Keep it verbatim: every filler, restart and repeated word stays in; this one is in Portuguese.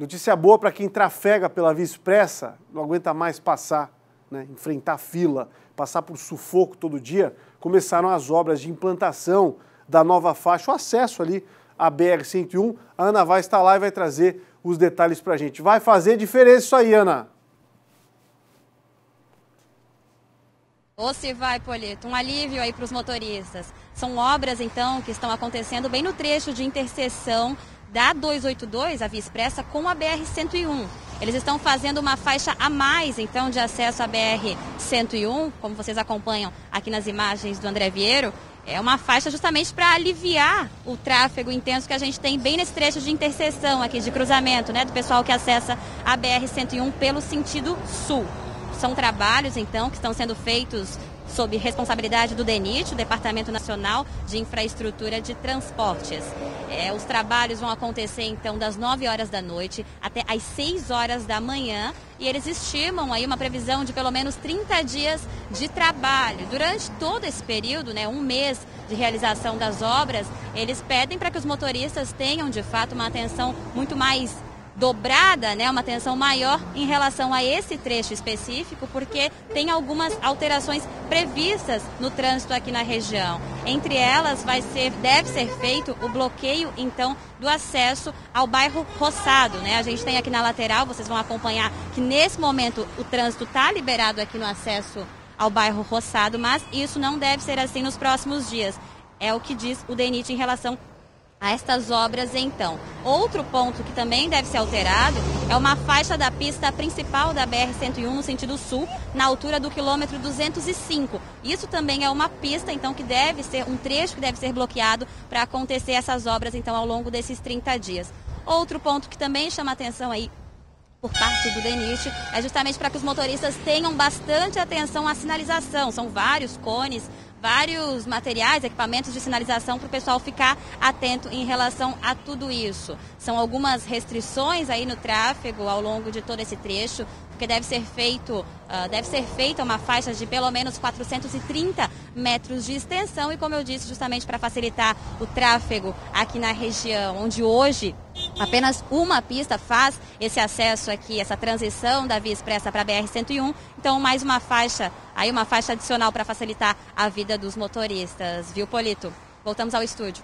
Notícia boa para quem trafega pela Via Expressa, não aguenta mais passar, né, enfrentar fila, passar por sufoco todo dia. Começaram as obras de implantação da nova faixa, o acesso ali à B R cento e um. A Ana vai estar lá e vai trazer os detalhes para a gente. Vai fazer diferença isso aí, Ana. Ou se vai, Polito, um alívio aí para os motoristas. São obras, então, que estão acontecendo bem no trecho de interseção da duzentos e oitenta e dois, a Via Expressa, com a B R cento e um. Eles estão fazendo uma faixa a mais, então, de acesso à B R cento e um, como vocês acompanham aqui nas imagens do André Vieiro. É uma faixa justamente para aliviar o tráfego intenso que a gente tem bem nesse trecho de interseção aqui, de cruzamento, né, do pessoal que acessa a B R cento e um pelo sentido sul. São trabalhos, então, que estão sendo feitos sob responsabilidade do DENIT, o Departamento Nacional de Infraestrutura de Transportes. É, os trabalhos vão acontecer, então, das nove horas da noite até as seis horas da manhã e eles estimam aí uma previsão de pelo menos trinta dias de trabalho. Durante todo esse período, né, um mês de realização das obras, eles pedem para que os motoristas tenham, de fato, uma atenção muito mais dobrada, né, uma atenção maior em relação a esse trecho específico, porque tem algumas alterações previstas no trânsito aqui na região. Entre elas, vai ser, deve ser feito o bloqueio, então, do acesso ao bairro Roçado, né? A gente tem aqui na lateral, vocês vão acompanhar que nesse momento o trânsito está liberado aqui no acesso ao bairro Roçado, mas isso não deve ser assim nos próximos dias. É o que diz o DENIT em relação a estas obras, então. Outro ponto que também deve ser alterado é uma faixa da pista principal da B R cento e um no sentido sul, na altura do quilômetro duzentos e cinco. Isso também é uma pista, então, que deve ser, um trecho que deve ser bloqueado para acontecer essas obras, então, ao longo desses trinta dias. Outro ponto que também chama atenção aí, por parte do DENIT, é justamente para que os motoristas tenham bastante atenção à sinalização. São vários cones, vários materiais, equipamentos de sinalização para o pessoal ficar atento em relação a tudo isso. São algumas restrições aí no tráfego ao longo de todo esse trecho, porque deve ser feito, uh, deve ser feita uma faixa de pelo menos quatrocentos e trinta metros de extensão e, como eu disse, justamente para facilitar o tráfego aqui na região, onde hoje apenas uma pista faz esse acesso aqui, essa transição da Via Expressa para a B R cento e um. Então, mais uma faixa, aí uma faixa adicional para facilitar a vida dos motoristas. Viu, Polito? Voltamos ao estúdio.